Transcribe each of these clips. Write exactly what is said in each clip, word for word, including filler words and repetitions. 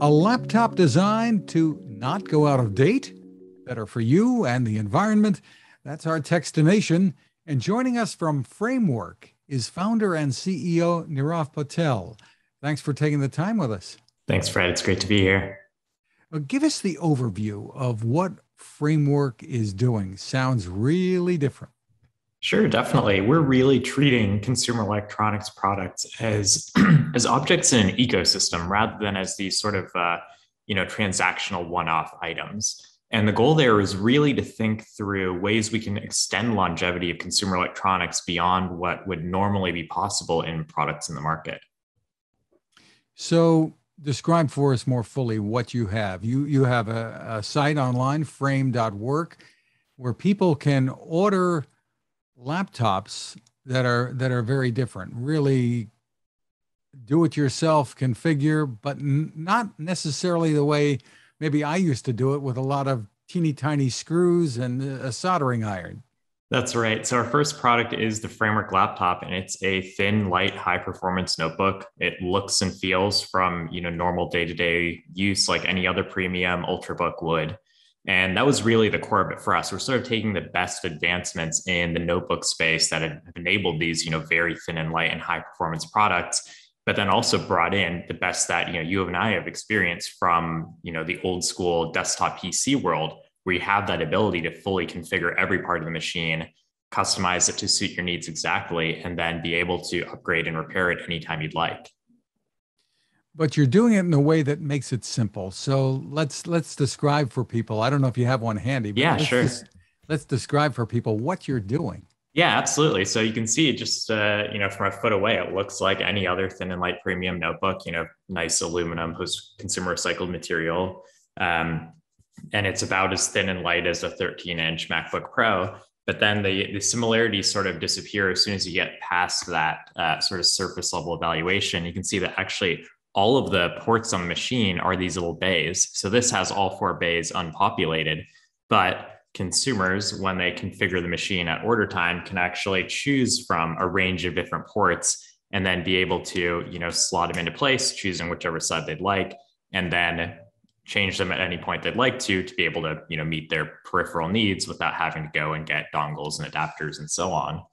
A laptop designed to not go out of date, better for you and the environment. That's our Techstination. And joining us from Framework is founder and C E O Nirav Patel. Thanks for taking the time with us. Thanks, Fred. It's great to be here. Well, give us the overview of what Framework is doing. Sounds really different. Sure, definitely. We're really treating consumer electronics products as, as objects in an ecosystem rather than as these sort of uh, you know, transactional one-off items. And the goal there is really to think through ways we can extend longevity of consumer electronics beyond what would normally be possible in products in the market. So describe for us more fully what you have. You, you have a, a site online, frame dot work, where people can order laptops that are that are very different, really do-it-yourself configure, but n- not necessarily the way maybe I used to do it with a lot of teeny tiny screws and a soldering iron. That's right. So our first product is the Framework laptop, and it's a thin, light, high-performance notebook. It looks and feels from you know normal day-to-day use like any other premium Ultrabook would. And that was really the core of it for us. We're sort of taking the best advancements in the notebook space that have enabled these, you know, very thin and light and high performance products, but then also brought in the best that, you know, you and I have experienced from, you know, the old school desktop P C world, where you have that ability to fully configure every part of the machine, customize it to suit your needs exactly, and then be able to upgrade and repair it anytime you'd like. But you're doing it in a way that makes it simple. So let's let's describe for people. I don't know if you have one handy. But yeah, let's sure. Just, let's describe for people what you're doing. Yeah, absolutely. So you can see just uh, you know from a foot away, it looks like any other thin and light premium notebook. You know, nice aluminum, post-consumer recycled material, um, and it's about as thin and light as a thirteen-inch MacBook Pro. But then the, the similarities sort of disappear as soon as you get past that uh, sort of surface level evaluation. You can see that actually, all of the ports on the machine are these little bays. So this has all four bays unpopulated, but consumers, when they configure the machine at order time, can actually choose from a range of different ports and then be able to, you know, slot them into place, choosing whichever side they'd like, and then change them at any point they'd like to, to be able to, you know, meet their peripheral needs without having to go and get dongles and adapters and so on.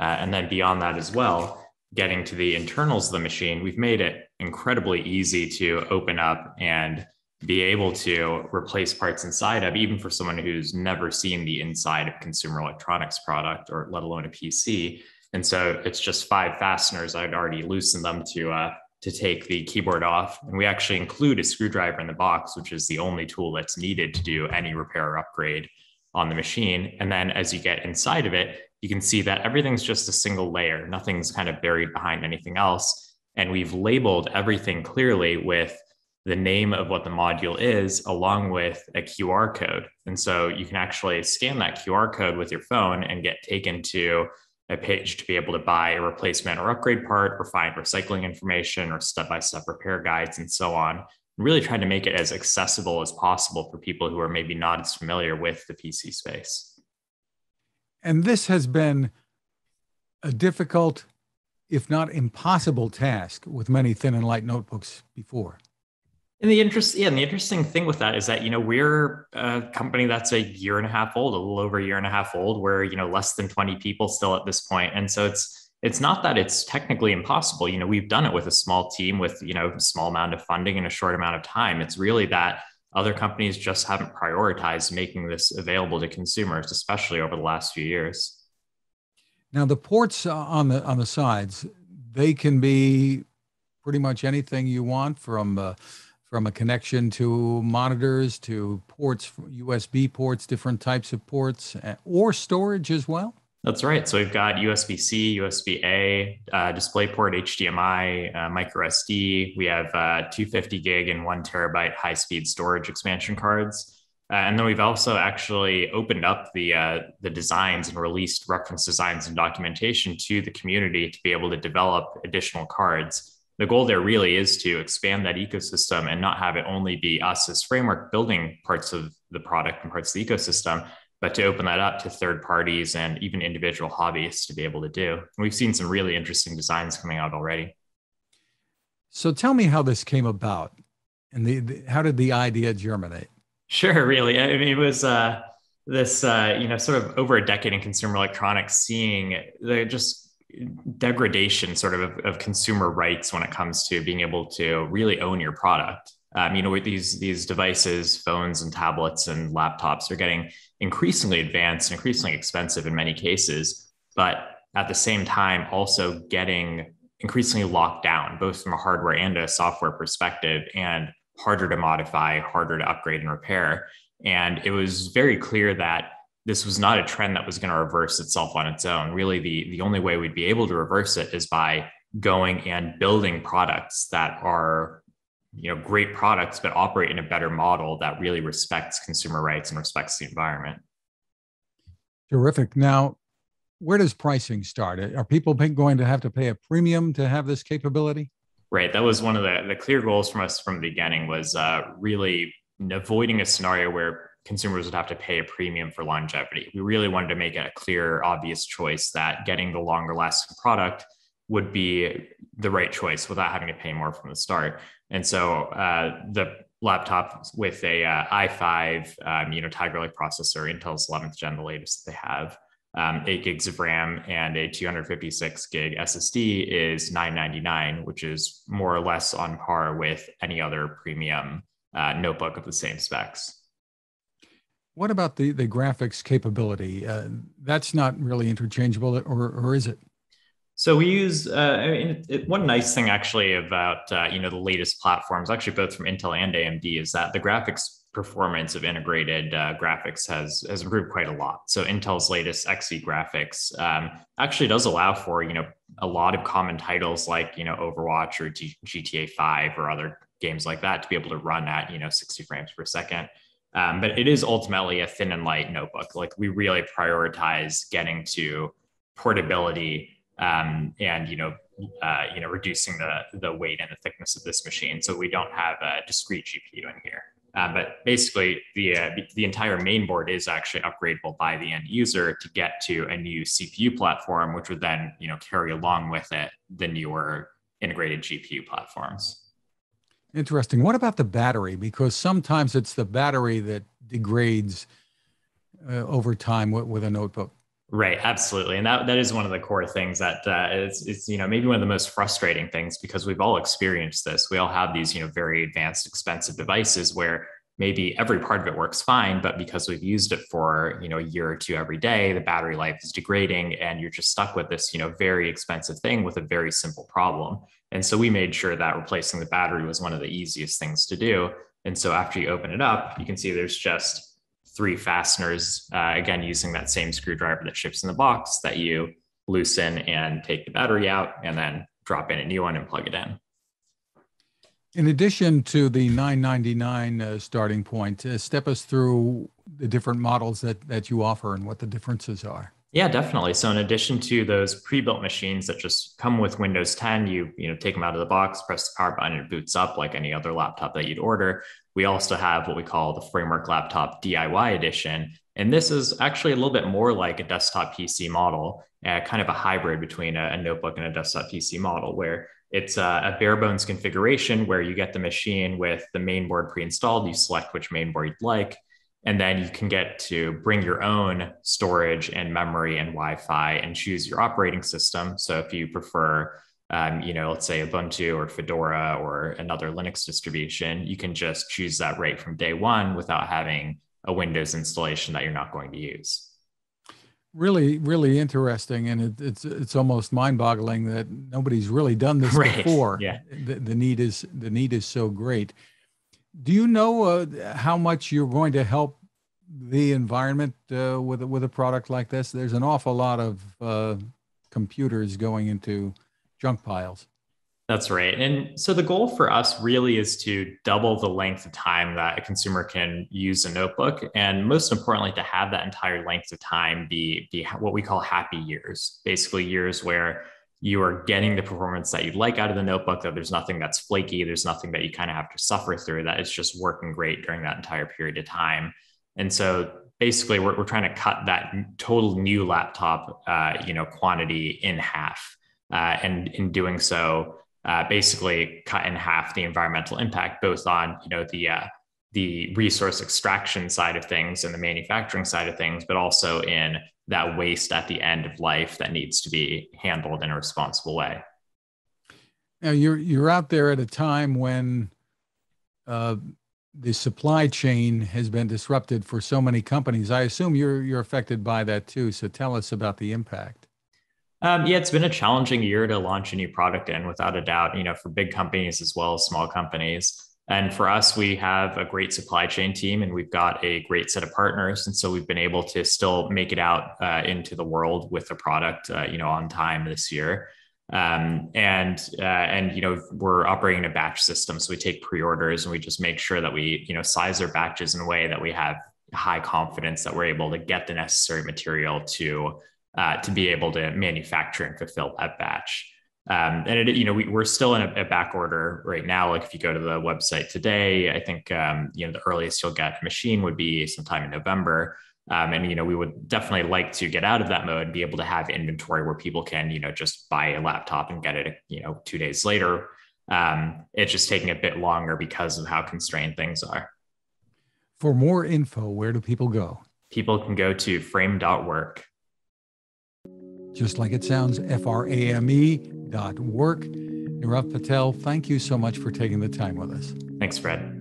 Uh, and then beyond that as well, getting to the internals of the machine, we've made it incredibly easy to open up and be able to replace parts inside of, even for someone who's never seen the inside of consumer electronics product, or let alone a P C. And so it's just five fasteners. I'd already loosened them to, uh, to take the keyboard off. And we actually include a screwdriver in the box, which is the only tool that's needed to do any repair or upgrade on the machine. And then as you get inside of it, you can see that everything's just a single layer. Nothing's kind of buried behind anything else. And we've labeled everything clearly with the name of what the module is, along with a Q R code. And so you can actually scan that Q R code with your phone and get taken to a page to be able to buy a replacement or upgrade part, or find recycling information, or step-by-step repair guides, and so on. Really trying to make it as accessible as possible for people who are maybe not as familiar with the P C space. And this has been a difficult, if not impossible, task with many thin and light notebooks before. And the interest, yeah, and the interesting thing with that is that, you know, we're a company that's a year and a half old, a little over a year and a half old. We're, you know, less than twenty people still at this point. And so it's It's not that it's technically impossible. You know, we've done it with a small team with, you know, a small amount of funding and a short amount of time. It's really that other companies just haven't prioritized making this available to consumers, especially over the last few years. Now, the ports on the on the sides, they can be pretty much anything you want, from uh, from a connection to monitors, to ports, U S B ports, different types of ports, or storage as well. That's right. So we've got U S B C, U S B A, uh, DisplayPort, H D M I, uh, micro S D. We have uh, two hundred fifty gig and one terabyte high-speed storage expansion cards. Uh, and then we've also actually opened up the uh, the designs and released reference designs and documentation to the community to be able to develop additional cards. The goal there really is to expand that ecosystem and not have it only be us as Framework building parts of the product and parts of the ecosystem, but to open that up to third parties and even individual hobbyists to be able to do. And we've seen some really interesting designs coming out already. So tell me how this came about. And the, the how did the idea germinate? Sure, really. I mean, it was uh, this, uh, you know, sort of over a decade in consumer electronics, seeing the just degradation sort of, of of consumer rights when it comes to being able to really own your product. Um, you know, with these these devices, phones and tablets and laptops are getting increasingly advanced, increasingly expensive in many cases, but at the same time also getting increasingly locked down, both from a hardware and a software perspective, and harder to modify, harder to upgrade and repair. And it was very clear that this was not a trend that was going to reverse itself on its own. Really, the, the only way we'd be able to reverse it is by going and building products that are, you know, great products, but operate in a better model that really respects consumer rights and respects the environment. Terrific. Now, where does pricing start? Are people going to have to pay a premium to have this capability? Right. That was one of the, the clear goals from us from the beginning, was uh, really avoiding a scenario where consumers would have to pay a premium for longevity. We really wanted to make it a clear, obvious choice that getting the longer lasting product would be the right choice without having to pay more from the start. And so uh, the laptop with a uh, i five, um, you know, Tiger Lake processor, Intel's eleventh gen, the latest that they have, um, eight gigs of RAM and a two hundred fifty-six gig S S D is nine ninety-nine, which is more or less on par with any other premium uh, notebook of the same specs. What about the, the graphics capability? Uh, that's not really interchangeable, or, or is it? So we use, uh, I mean, it, it, one nice thing actually about, uh, you know, the latest platforms, actually both from Intel and A M D, is that the graphics performance of integrated uh, graphics has, has improved quite a lot. So Intel's latest Xe graphics um, actually does allow for, you know, a lot of common titles like, you know, Overwatch or G T A five or other games like that to be able to run at, you know, sixty frames per second. Um, but it is ultimately a thin and light notebook. Like, we really prioritize getting to portability um, and, you know, uh, you know, reducing the, the weight and the thickness of this machine. So we don't have a discrete G P U in here. Uh, but basically, the, uh, the entire mainboard is actually upgradable by the end user to get to a new C P U platform, which would then, you know, carry along with it the newer integrated G P U platforms. Interesting. What about the battery? Because sometimes it's the battery that degrades uh, over time with, with a notebook. Right. Absolutely. And that, that is one of the core things that uh, it's, it's, you know, maybe one of the most frustrating things, because we've all experienced this. We all have these, you know, very advanced, expensive devices where maybe every part of it works fine, but because we've used it for, you know, a year or two every day, the battery life is degrading, and you're just stuck with this, you know, very expensive thing with a very simple problem. And so we made sure that replacing the battery was one of the easiest things to do. And so after you open it up, you can see there's just three fasteners, uh, again, using that same screwdriver that ships in the box, that you loosen and take the battery out and then drop in a new one and plug it in. In addition to the nine ninety-nine uh, starting point, uh, step us through the different models that, that you offer and what the differences are. Yeah, definitely. So in addition to those pre-built machines that just come with Windows ten, you, you know, take them out of the box, press the power button, it boots up like any other laptop that you'd order. We also have what we call the Framework Laptop D I Y Edition. And this is actually a little bit more like a desktop P C model, uh, kind of a hybrid between a, a notebook and a desktop P C model, where it's a, a bare bones configuration where you get the machine with the mainboard pre-installed. You select which mainboard you'd like, and then you can get to bring your own storage and memory and Wi-Fi and choose your operating system. So if you prefer, um, you know, let's say Ubuntu or Fedora or another Linux distribution, you can just choose that right from day one without having a Windows installation that you're not going to use. Really, really interesting. And it, it's it's almost mind-boggling that nobody's really done this right. before. Yeah. The, the need is the need is so great. Do you know uh, how much you're going to help the environment uh, with, with a product like this? There's an awful lot of uh, computers going into junk piles. That's right. And so the goal for us really is to double the length of time that a consumer can use a notebook. And most importantly, to have that entire length of time be, be what we call happy years, basically years where you are getting the performance that you'd like out of the notebook, that there's nothing that's flaky, there's nothing that you kind of have to suffer through, that it's just working great during that entire period of time. And so basically we're, we're trying to cut that total new laptop, uh, you know, quantity in half. Uh, and in doing so, uh, basically cut in half the environmental impact, both on you know the uh, the resource extraction side of things and the manufacturing side of things, but also in that waste at the end of life that needs to be handled in a responsible way. Now you're you're out there at a time when uh, the supply chain has been disrupted for so many companies. I assume you're you're affected by that too. So tell us about the impact. Um, yeah, it's been a challenging year to launch a new product in, without a doubt. You know, for big companies as well as small companies. And for us, we have a great supply chain team and we've got a great set of partners. And so we've been able to still make it out uh, into the world with the product, uh, you know, on time this year. Um, and, uh, and, you know, we're operating a batch system. So we take pre-orders and we just make sure that we, you know, size our batches in a way that we have high confidence that we're able to get the necessary material to, uh, to be able to manufacture and fulfill that batch. Um, and, it, you know, we, we're still in a, a back order right now. Like if you go to the website today, I think, um, you know, the earliest you'll get a machine would be sometime in November. Um, and, you know, we would definitely like to get out of that mode and be able to have inventory where people can, you know, just buy a laptop and get it, you know, two days later. Um, it's just taking a bit longer because of how constrained things are. For more info, where do people go? People can go to frame dot work. Just like it sounds, F R A M E dot work. Nirav Patel, thank you so much for taking the time with us. Thanks, Fred.